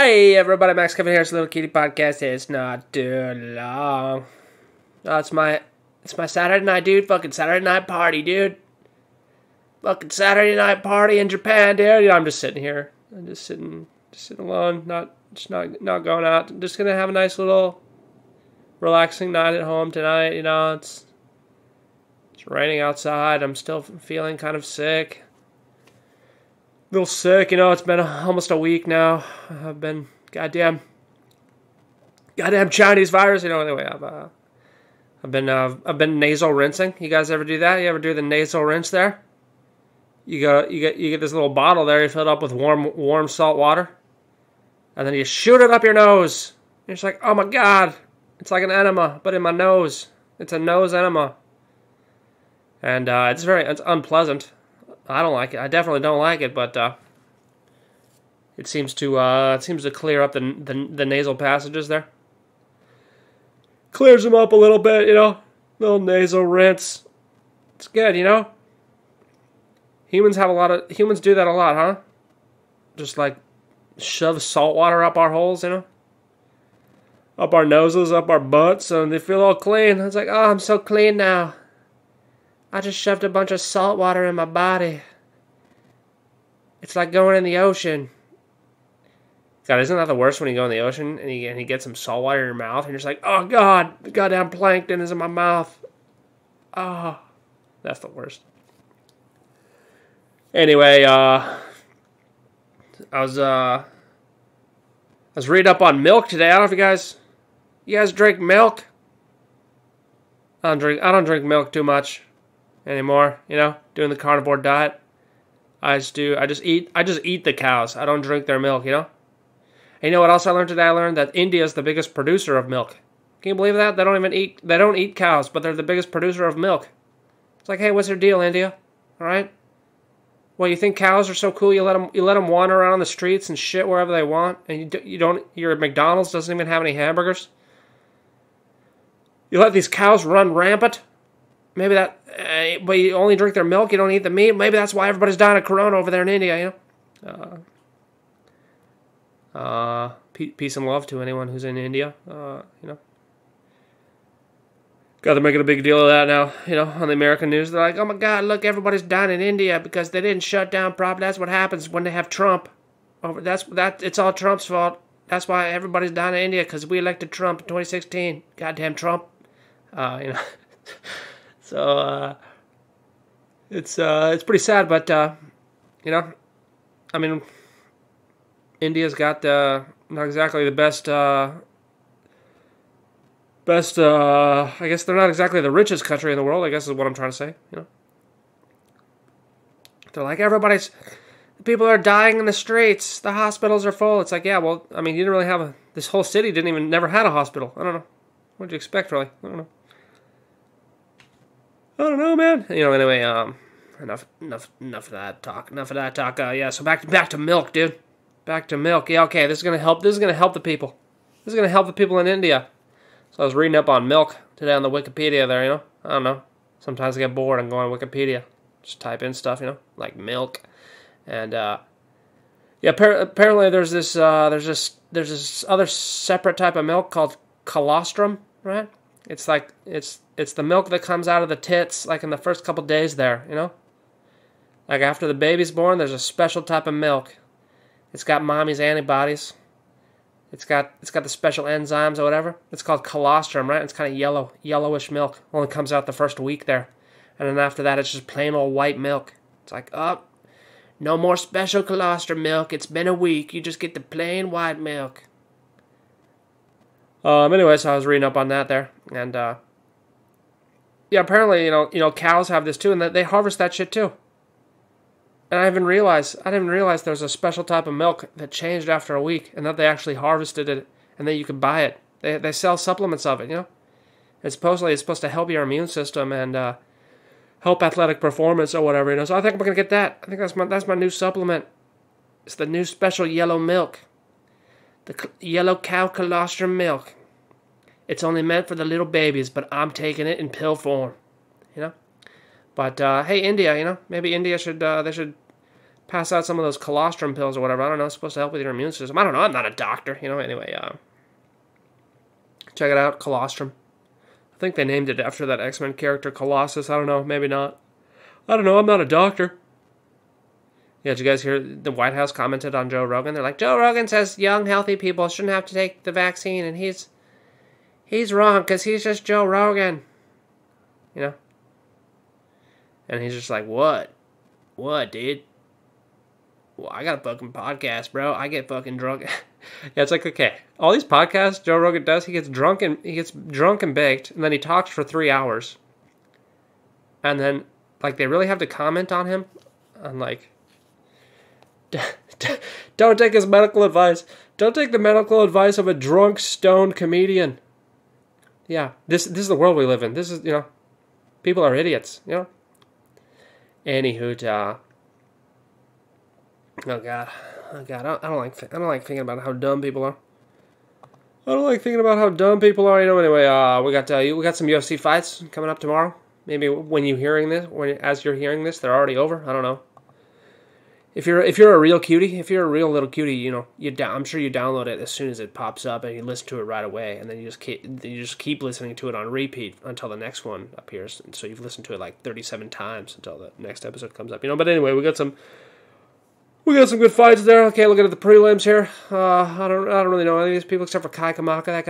Hey everybody, Max Kevin here. It's Little Kitty Podcast. It's not too long. Oh, it's my Saturday night, dude. Fucking Saturday night party, dude. Fucking Saturday night party in Japan, dude. You know, I'm just sitting here. I'm just sitting alone. Not going out. I'm just gonna have a nice little relaxing night at home tonight. You know, it's raining outside. I'm still feeling kind of sick. A little sick, you know, it's been almost a week now. I've been, goddamn Chinese virus, you know. Anyway, I've been nasal rinsing. You guys ever do that? You ever do the nasal rinse there? You get this little bottle there, you fill it up with warm salt water, and then you shoot it up your nose. You're just like, oh my god, it's like an enema, but in my nose. It's a nose enema. And it's unpleasant. I don't like it. I definitely don't like it, but it seems to clear up the nasal passages there. Clears them up a little bit, you know. Little nasal rinse. It's good, you know. Humans do that a lot, huh? Just like shove salt water up our holes, you know. Up our noses, up our butts, and they feel all clean. It's like, oh, I'm so clean now. I just shoved a bunch of salt water in my body. It's like going in the ocean. God, isn't that the worst when you go in the ocean and you get some salt water in your mouth and you're just like, oh god, the goddamn plankton is in my mouth. Oh, that's the worst. Anyway, I was reading up on milk today. I don't know if you guys drink milk. I don't drink milk too much anymore, you know, doing the carnivore diet. I just eat the cows. I don't drink their milk, you know. And you know what else I learned today? I learned that India is the biggest producer of milk. Can you believe that? They don't eat cows, but they're the biggest producer of milk. It's like, hey, what's their deal, India? All right. Well, you think cows are so cool? You let them wander around the streets and shit wherever they want, and your McDonald's doesn't even have any hamburgers. You let these cows run rampant. Maybe that, but you only drink their milk, you don't eat the meat. Maybe that's why everybody's dying of corona over there in India, you know? Peace and love to anyone who's in India, you know? God, they're making a big deal of that now, you know, on the American news. They're like, oh my god, look, everybody's dying in India because they didn't shut down properly. That's what happens when they have Trump. It's all Trump's fault. That's why everybody's dying in India, because we elected Trump in 2016. Goddamn Trump. You know... So, it's pretty sad, but, you know, I mean, India's got, not exactly the best, I guess they're not exactly the richest country in the world, I guess is what I'm trying to say, you know. They're like, people are dying in the streets, the hospitals are full. It's like, yeah, well, I mean, you didn't really have this whole city never had a hospital. I don't know. What did you expect, really? I don't know. I don't know, man. You know, anyway, enough of that talk. Yeah, so back to milk, dude. Back to milk. Yeah, okay, this is gonna help the people. This is gonna help the people in India. So I was reading up on milk today on the Wikipedia there, you know. I don't know. Sometimes I get bored and go on Wikipedia. Just type in stuff, you know, like milk. And yeah, apparently there's this other separate type of milk called colostrum, right? It's the milk that comes out of the tits, like in the first couple days there, you know? Like after the baby's born, there's a special type of milk. It's got mommy's antibodies. It's got the special enzymes or whatever. It's called colostrum, right? It's kind of yellowish milk. Only comes out the first week there. And then after that, it's just plain old white milk. It's like, oh, no more special colostrum milk. It's been a week. You just get the plain white milk. Anyway, so I was reading up on that there, and, yeah, apparently, you know, cows have this too, and they harvest that shit too. And I didn't realize there was a special type of milk that changed after a week, and that they actually harvested it, and that you could buy it. They sell supplements of it, you know? And supposedly it's supposed to help your immune system and, help athletic performance or whatever, you know? So I think I'm gonna get that. I think that's my new supplement. It's the new special yellow milk. The yellow cow colostrum milk. It's only meant for the little babies, but I'm taking it in pill form, you know. But hey, India, you know, maybe India should they should pass out some of those colostrum pills or whatever. I don't know. It's supposed to help with your immune system. I don't know. I'm not a doctor. You know, anyway, check it out. Colostrum. I think they named it after that X-Men character, Colossus. I don't know. Maybe not. I don't know. I'm not a doctor. Yeah, did you guys hear the White House commented on Joe Rogan? They're like, Joe Rogan says young, healthy people shouldn't have to take the vaccine, and he's wrong because he's just Joe Rogan. You know? And he's just like, what? What, dude? Well, I got a fucking podcast, bro. I get fucking drunk. Yeah, it's like, okay, all these podcasts Joe Rogan does, he gets drunk and baked, and then he talks for 3 hours. And then, like, they really have to comment on him? I'm like, don't take his medical advice. Don't take the medical advice of a drunk, stoned comedian. Yeah, this is the world we live in. This is, you know, people are idiots, you know? Anywho, Oh god! I don't like thinking about how dumb people are. I don't like thinking about how dumb people are. You know. Anyway, we got some UFC fights coming up tomorrow. Maybe when you're hearing this, as you're hearing this, they're already over. I don't know. If you're a real cutie, if you're a real little cutie, you know, I'm sure you download it as soon as it pops up and you listen to it right away, and then you just keep listening to it on repeat until the next one appears. And so you've listened to it like 37 times until the next episode comes up. You know. But anyway, we got some good fights there. Okay, looking at the prelims here. I don't really know any of these people except for Kai Kamaka. That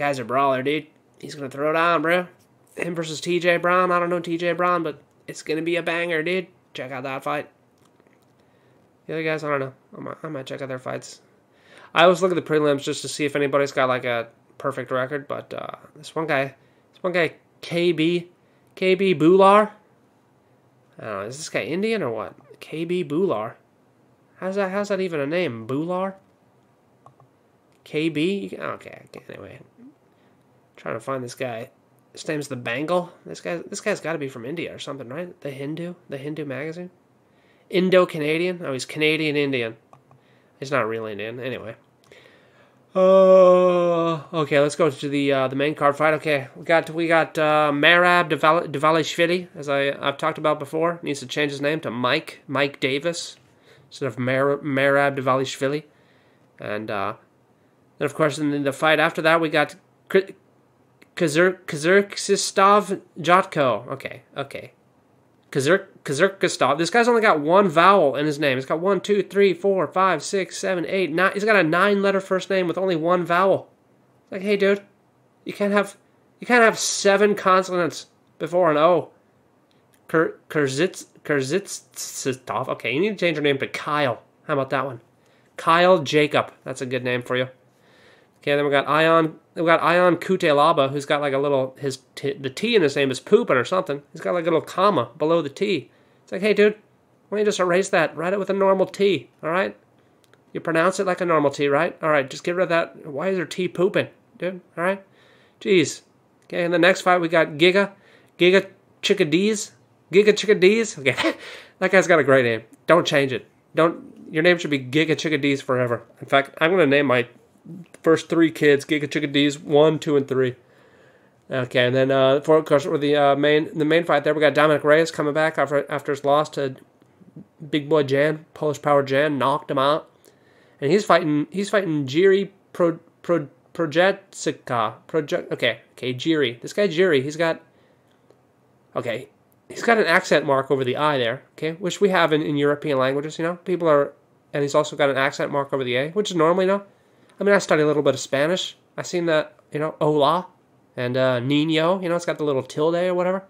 guy's a brawler, dude. He's gonna throw it on, bro. Him versus TJ Braun. I don't know TJ Braun, but it's gonna be a banger, dude. Check out that fight. The other guys, I don't know. I might check out their fights. I always look at the prelims just to see if anybody's got like a perfect record, but this one guy, KB Bular. I don't know. Is this guy Indian or what? KB Bular. How's that even a name? Bular? KB? Okay, anyway. I'm trying to find this guy. His name's The Bengal. This guy's got to be from India or something, right? The Hindu magazine? Indo-Canadian? Oh, he's Canadian-Indian. He's not real Indian, anyway. Okay, let's go to the main card fight. Okay, we got Merab Dvalishvili, as I've talked about before. Needs to change his name to Mike Davis instead of Merab Dvalishvili. And then of course in the fight after that we got Kazirkistov Jotko. Okay. Kazirkistov. This guy's only got one vowel in his name. He's got 1, 2, 3, 4, 5, 6, 7, 8, 9. He's got a 9-letter first name with only one vowel. It's like, hey, dude, you can't have 7 consonants before an O. Kazirkistov. Okay, you need to change your name to Kyle. How about that one? Kyle Jacob. That's a good name for you. Okay, then we got Ion Kutelaba, who's got like a little the T in his name is pooping or something. He's got like a little comma below the T. It's like, hey, dude, why don't you just erase that? Write it with a normal T, all right? You pronounce it like a normal T, right? All right, just get rid of that. Why is your T pooping, dude? All right, jeez. Okay, in the next fight we got Giga Chikadze, Giga Chikadze. Okay, that guy's got a great name. Don't change it. Your name should be Giga Chikadze forever. In fact, I'm gonna name my first 3 kids, Giga Chikadze 1, 2, and 3. Okay, and then for of course with the main fight there, we got Dominic Reyes coming back after his loss to Big Boy Jan, Polish Power Jan, knocked him out, and he's fighting Jiri Prochazka. Jiri. This guy Jiri, he's got an accent mark over the I there. Okay, which we have in European languages, you know, and he's also got an accent mark over the A, which is normally no. I mean, I study a little bit of Spanish. I've seen that, you know, hola and niño. You know, it's got the little tilde or whatever.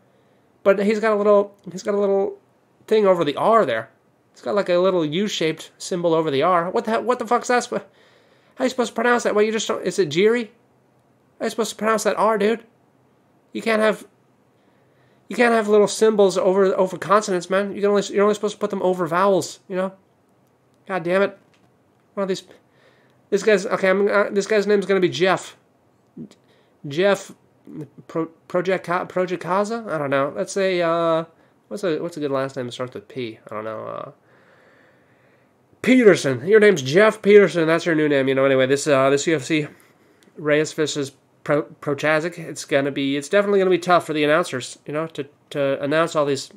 But he's got a little thing over the R there. It's got like a little U-shaped symbol over the R. What the fuck's that? How are you supposed to pronounce that? Well, you just don't. Is it Jiri? How are you supposed to pronounce that R, dude? You can't have little symbols over consonants, man. You're only supposed to put them over vowels. You know. God damn it! One of these. This guy's name's gonna be Jeff. Jeff Prochazka. I don't know. Let's say what's a good last name that starts with P? I don't know. Peterson. Your name's Jeff Peterson. That's your new name. You know. Anyway, this UFC Reyes versus Prochazka. It's definitely gonna be tough for the announcers. You know, to announce all these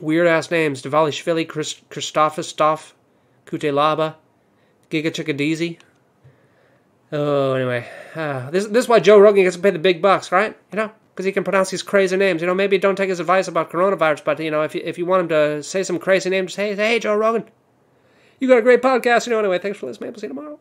weird-ass names. Dvalishvili, Kazirkistov, Kutelaba, Giga Chikadze. Oh, anyway. This is why Joe Rogan gets to pay the big bucks, right? You know? Because he can pronounce these crazy names. You know, maybe don't take his advice about coronavirus, but, you know, if you want him to say some crazy names, just, hey, Joe Rogan, you got a great podcast. You know, anyway, thanks for listening. We'll see you tomorrow.